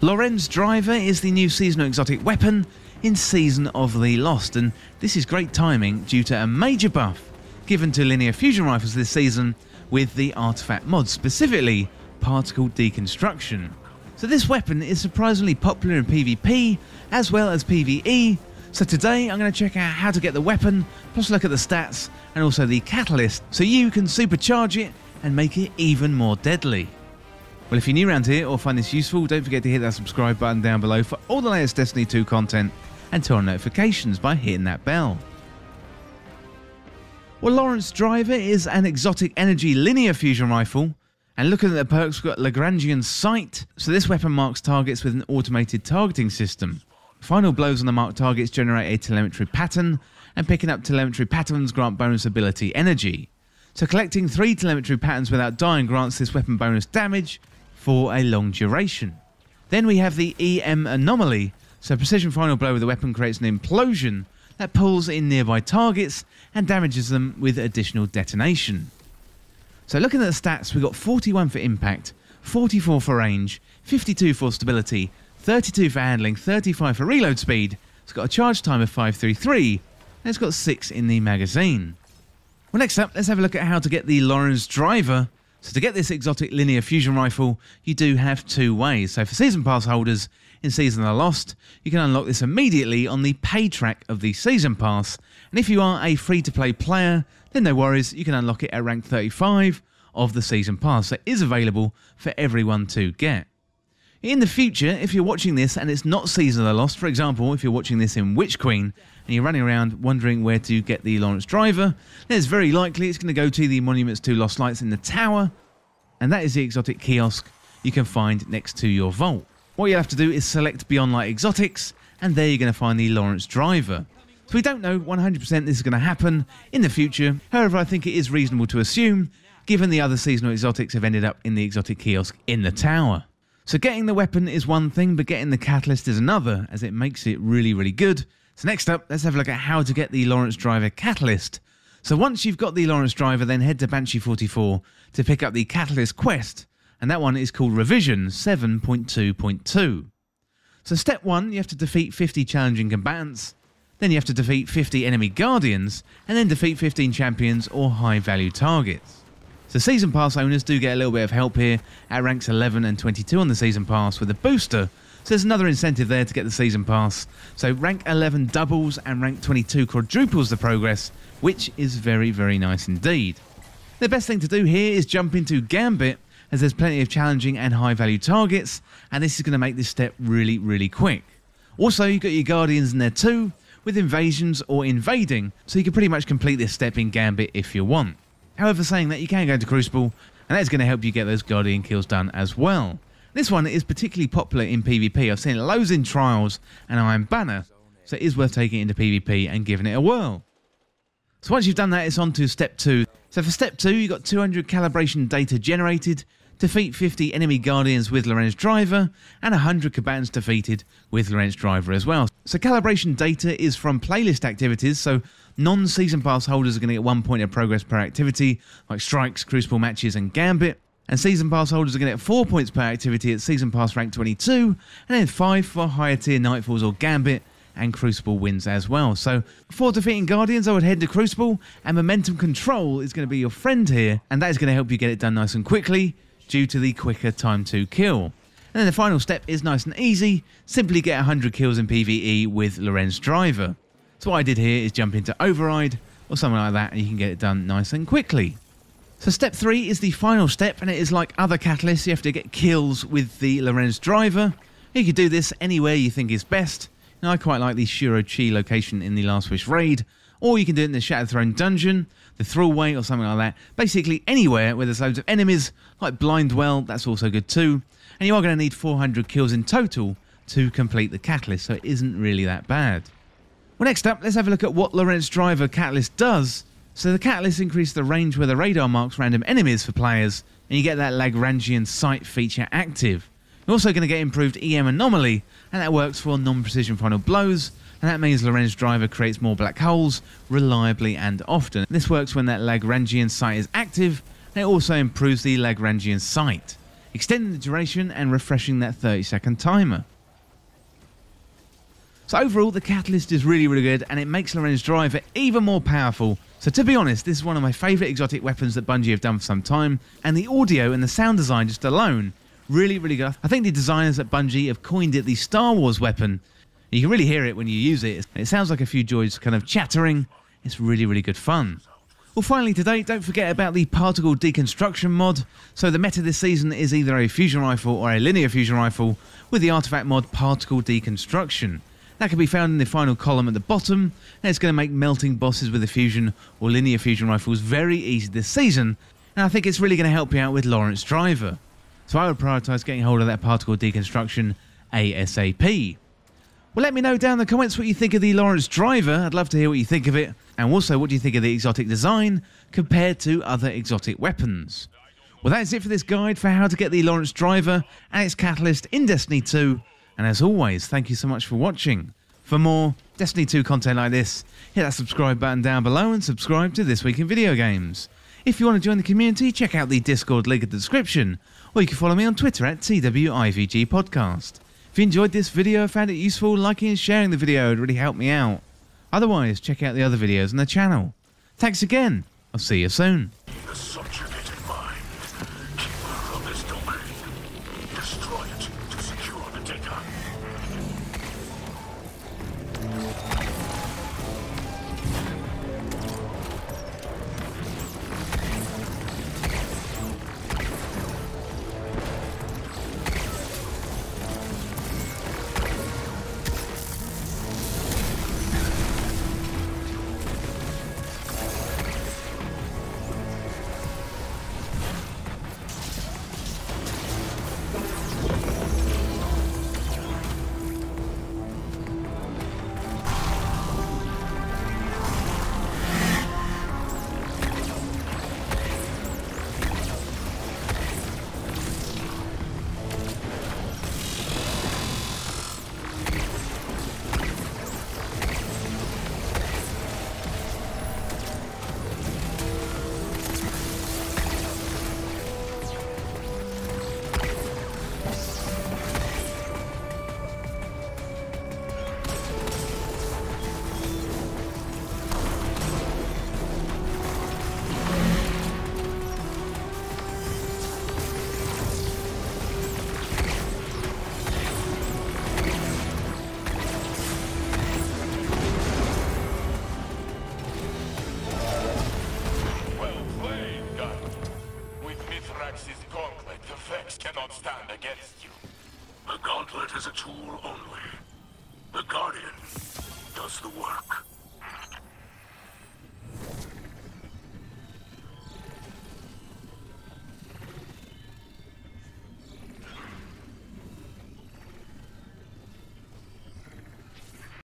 Lorentz Driver is the new seasonal exotic weapon in Season of the Lost, and this is great timing due to a major buff given to Linear Fusion Rifles this season with the artifact mod, specifically Particle Deconstruction. So this weapon is surprisingly popular in PvP as well as PvE, so today I'm going to check out how to get the weapon, plus look at the stats and also the catalyst so you can supercharge it and make it even more deadly. Well, if you're new around here or find this useful, don't forget to hit that subscribe button down below for all the latest Destiny 2 content, and turn on notifications by hitting that bell. Well, Lorentz Driver is an exotic energy linear fusion rifle, and looking at the perks, we've got Lagrangian Sight, so this weapon marks targets with an automated targeting system. Final blows on the marked targets generate a telemetry pattern, and picking up telemetry patterns grant bonus ability energy. So collecting 3 telemetry patterns without dying grants this weapon bonus damage for a long duration. Then we have the EM anomaly, so precision final blow with the weapon creates an implosion that pulls in nearby targets and damages them with additional detonation. So looking at the stats, we got 41 for impact, 44 for range, 52 for stability, 32 for handling, 35 for reload speed. It's got a charge time of 533, and it's got 6 in the magazine. Well, next up, let's have a look at how to get the Lorentz Driver. So to get this exotic linear fusion rifle, you do have 2 ways. So for season pass holders in Season of the Lost, you can unlock this immediately on the pay track of the season pass. And if you are a free-to-play player, then no worries, you can unlock it at rank 35 of the season pass. So it is available for everyone to get. In the future, if you're watching this and it's not Season of the Lost, for example, if you're watching this in Witch Queen and you're running around wondering where to get the Lorentz Driver, then it's very likely it's going to go to the Monuments to Lost Lights in the tower, and that is the exotic kiosk you can find next to your vault. What you'll have to do is select Beyond Light Exotics, and there you're going to find the Lorentz Driver. So we don't know 100% this is going to happen in the future, however I think it is reasonable to assume, given the other seasonal exotics have ended up in the exotic kiosk in the tower. So getting the weapon is one thing, but getting the catalyst is another, as it makes it really, really good. So next up, let's have a look at how to get the Lorentz Driver catalyst. So once you've got the Lorentz Driver, then head to Banshee 44 to pick up the catalyst quest, and that one is called Revision 7.2.2. So step 1, you have to defeat 50 challenging combatants, then you have to defeat 50 enemy guardians, and then defeat 15 champions or high value targets. So season pass owners do get a little bit of help here at ranks 11 and 22 on the season pass with a booster, so there's another incentive there to get the season pass. So rank 11 doubles and rank 22 quadruples the progress, which is very, very nice indeed. The best thing to do here is jump into Gambit, as there's plenty of challenging and high value targets, and this is going to make this step really, really quick. Also, you've got your guardians in there too, with invasions or invading, so you can pretty much complete this step in Gambit if you want. However, saying that, you can go to Crucible, and that's going to help you get those Guardian kills done as well. This one is particularly popular in PvP. I've seen it loads in Trials and Iron Banner, so it is worth taking it into PvP and giving it a whirl. So once you've done that, it's on to Step 2. So for Step 2, you've got 200 calibration data generated, defeat 50 enemy Guardians with Lorentz Driver, and 100 combatants defeated with Lorentz Driver as well. So calibration data is from playlist activities, so non-season pass holders are going to get 1 point of progress per activity, like Strikes, Crucible Matches and Gambit, and season pass holders are going to get 4 points per activity at season pass rank 22, and then 5 for higher tier Nightfalls or Gambit and Crucible wins as well. So for defeating Guardians, I would head to Crucible, and Momentum Control is going to be your friend here, and that is going to help you get it done nice and quickly due to the quicker time to kill. And then the final step is nice and easy, simply get 100 kills in PvE with Lorentz Driver. So what I did here is jump into Override or something like that, and you can get it done nice and quickly. So step 3 is the final step, and it is like other catalysts, you have to get kills with the Lorentz Driver. You can do this anywhere you think is best. Now, I quite like the Shuro Chi location in the Last Wish raid, or you can do it in the Shattered Throne dungeon, the Thrallway or something like that. Basically anywhere where there's loads of enemies, like Blindwell, that's also good too. And you are going to need 400 kills in total to complete the catalyst, so it isn't really that bad. Well, next up, let's have a look at what Lorentz Driver Catalyst does. So the Catalyst increases the range where the radar marks random enemies for players, and you get that Lagrangian Sight feature active. You're also going to get improved EM anomaly, and that works for non-precision final blows, and that means Lorentz Driver creates more black holes reliably and often. This works when that Lagrangian Sight is active, and it also improves the Lagrangian Sight. It extending the duration and refreshing that 30-second timer. So overall, the Catalyst is really, really good, and it makes Lorentz Driver even more powerful. So to be honest, this is one of my favourite exotic weapons that Bungie have done for some time, and the audio and the sound design just alone, really, really good. I think the designers at Bungie have coined it the Star Wars weapon. You can really hear it when you use it. It sounds like a few droids kind of chattering. It's really, really good fun. Well, finally today, don't forget about the Particle Deconstruction mod. So the meta this season is either a fusion rifle or a linear fusion rifle with the artifact mod Particle Deconstruction. That can be found in the final column at the bottom, and it's going to make melting bosses with the fusion or linear fusion rifles very easy this season, and I think it's really going to help you out with Lorentz Driver. So I would prioritise getting hold of that Particle Deconstruction ASAP. Well, let me know down in the comments what you think of the Lorentz Driver. I'd love to hear what you think of it, and also what do you think of the exotic design compared to other exotic weapons. Well, that is it for this guide for how to get the Lorentz Driver and its Catalyst in Destiny 2. And as always, thank you so much for watching. For more Destiny 2 content like this, hit that subscribe button down below and subscribe to This Week in Video Games. If you want to join the community, check out the Discord link in the description, or you can follow me on Twitter at TWIVGpodcast. If you enjoyed this video, found it useful, liking and sharing the video would really help me out. Otherwise, check out the other videos on the channel. Thanks again, I'll see you soon. The gauntlet is a tool only. The Guardian does the work.